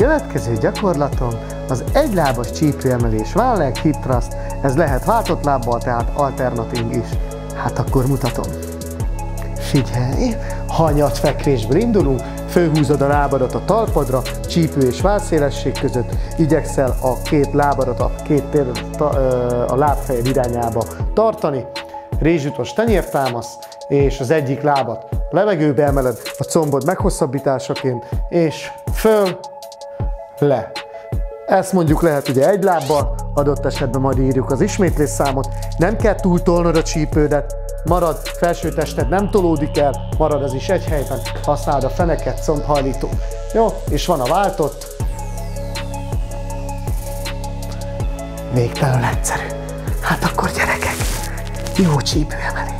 Következő gyakorlatom az egylábas csípőemelés, vállleg hip thrust, ez lehet váltott lábbal, tehát alternatív is. Hát akkor mutatom. Figyelj, hanyatfekvésből indulunk, fölhúzod a lábadat a talpadra, csípő és vállszélesség között, igyekszel a két lábadat a két térdet a lábfejed irányába tartani, rézsutos tenyértámasz, és az egyik lábat levegőbe emeled, a combod meghosszabbításaként, és föl, le. Ezt mondjuk lehet ugye egy lábbal, adott esetben majd írjuk az ismétlés számot, nem kell túltolnod a csípődet, marad, felső tested nem tolódik el, marad az is egy helyben, használd a feneket, combhajlító. Jó, és van a váltott. Végtelenül egyszerű. Hát akkor gyerekek, jó csípőemelés!